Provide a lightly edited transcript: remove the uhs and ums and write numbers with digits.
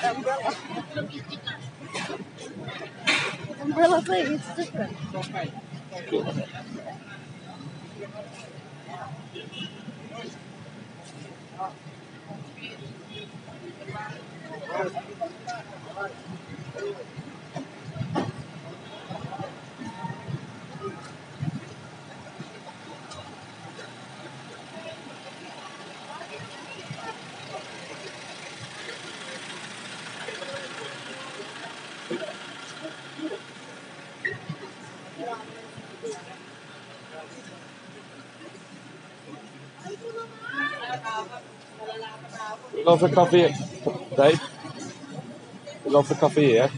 Umbrella. Umbrella thing, it's different. Love the coffee, Dave. Love the coffee here.